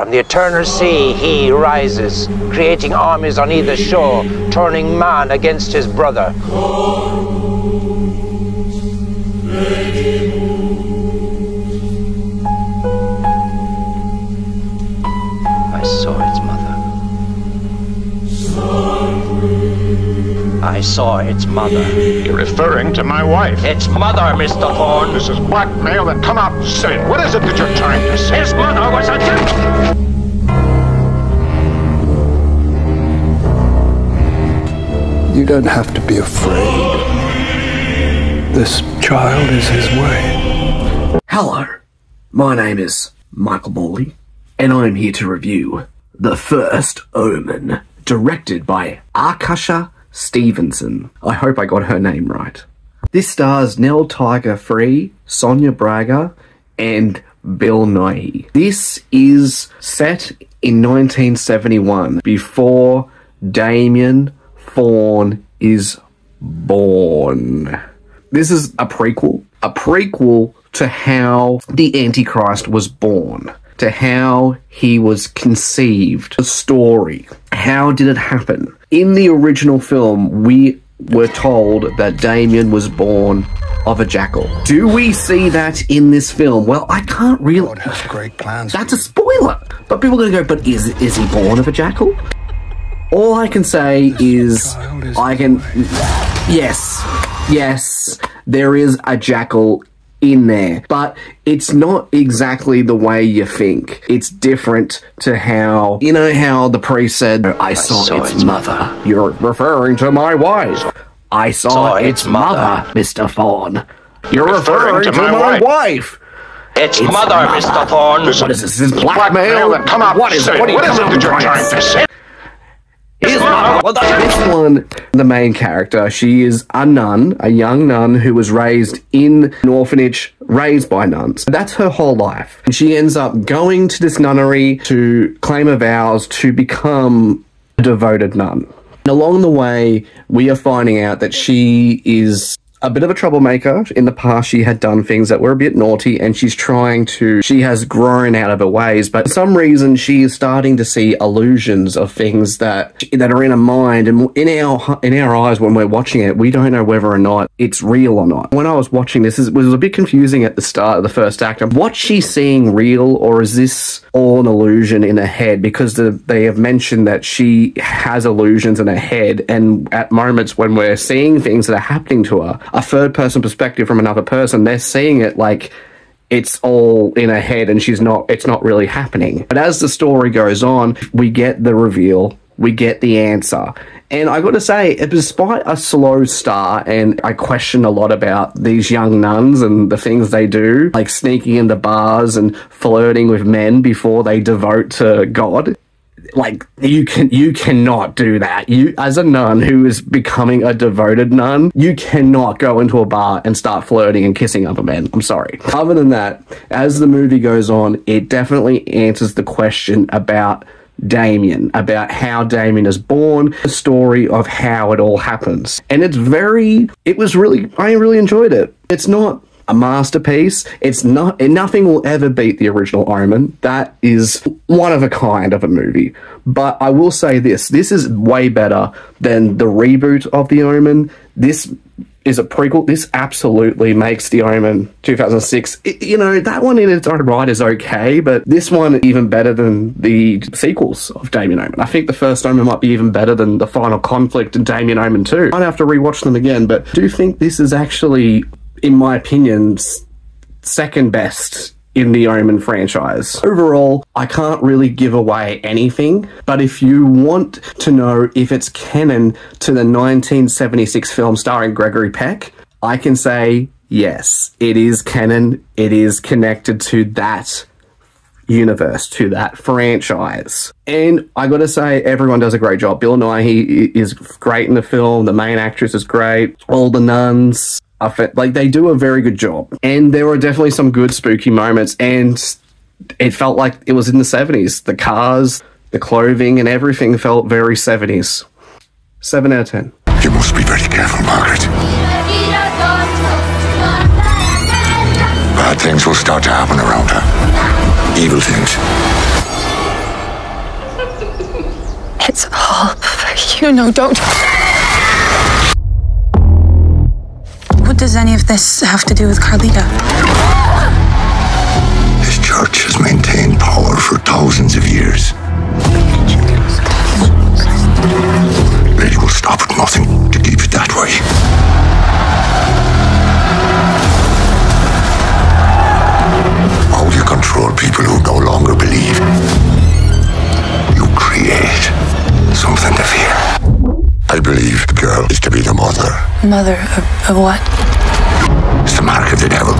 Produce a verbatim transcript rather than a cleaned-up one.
From the eternal sea he rises, creating armies on either shore, turning man against his brother. I saw its mother. I saw its mother. You're referring to my wife. Its mother, Mister Thorn. This is blackmail, then come out and say it. What is it that you're trying to say? His mother was a... You don't have to be afraid. This child is his way. Hello, my name is Michael Morley, and I'm here to review The First Omen, directed by Akasha Stevenson. I hope I got her name right. This stars Nell Tiger Free, Sonia Braga, and Bill Nighy. This is set in nineteen seventy-one, before Damien Thorn is born. This is a prequel, a prequel to how the Antichrist was born, to how he was conceived, the story. How did it happen? In the original film, we were told that Damien was born of a jackal. Do we see that in this film? Well, I can't really... God has great plans. That's a spoiler. But people are going to go, but is, is he born of a jackal? All I can say is, is I can, yes, yes, there is a jackal in there, but it's not exactly the way you think. It's different to how, you know how the priest said, I saw, I saw its, its mother. mother. You're referring to my wife. I saw, saw its, its mother, mother, Mister Thorn. You're referring, referring to, to my, my wife. wife. It's, it's mother, mother, Mister Thorn. What is this, this blackmail? Black come up, what is, what, what, what is it that you're trying to say? This one, the main character, she is a nun, a young nun who was raised in an orphanage, raised by nuns. That's her whole life. And she ends up going to this nunnery to claim her vows to become a devoted nun. And along the way, we are finding out that she is a bit of a troublemaker. In the past, she had done things that were a bit naughty, and she's trying to... She has grown out of her ways, but for some reason, she is starting to see illusions of things that that are in her mind, and in our in our eyes when we're watching it, we don't know whether or not it's real or not. When I was watching this, it was a bit confusing at the start of the first act. What's she seeing real, or is this all an illusion in her head? Because the, they have mentioned that she has illusions in her head, and at moments when we're seeing things that are happening to her, a third-person perspective from another person, they're seeing it like it's all in her head and she's not, it's not really happening. But as the story goes on, we get the reveal, we get the answer. And I got to say, despite a slow start, and I question a lot about these young nuns and the things they do, like sneaking into bars and flirting with men before they devote to God. Like, you can you cannot do that. You, as a nun who is becoming a devoted nun, you cannot go into a bar and start flirting and kissing other men. I'm sorry. Other than that, as the movie goes on, it definitely answers the question about Damien, about how Damien is born, the story of how it all happens. And it's very, it was really, I really enjoyed it. It's not a masterpiece. It's not, and nothing will ever beat the original Omen. That is one of a kind of a movie. But I will say this, this is way better than the reboot of the Omen. This is a prequel. This absolutely makes the Omen two thousand six. It, you know, that one in its own right is okay, but this one even better than the sequels of Damien Omen. I think the first Omen might be even better than the Final Conflict and Damien Omen two. I'd have to rewatch them again, but I do think this is actually, in my opinion, second best in the Omen franchise. Overall, I can't really give away anything, but if you want to know if it's canon to the nineteen seventy-six film starring Gregory Peck, I can say yes, it is canon. It is connected to that universe, to that franchise. And I gotta say, everyone does a great job. Bill Nighy is great in the film. The main actress is great. All the nuns, like, they do a very good job. And there were definitely some good spooky moments, and it felt like it was in the seventies. The cars, the clothing, and everything felt very seventies. seven out of ten. You must be very careful, Margaret. Bad things will start to happen around her. Evil things. It's all for you. No, don't. What does any of this have to do with Carlita? This church has maintained power for thousands of years. They will stop at nothing to keep it that way. Control people who no longer believe. You create something to fear. I believe the girl is to be the mother. Mother of, of what? It's the mark of the devil.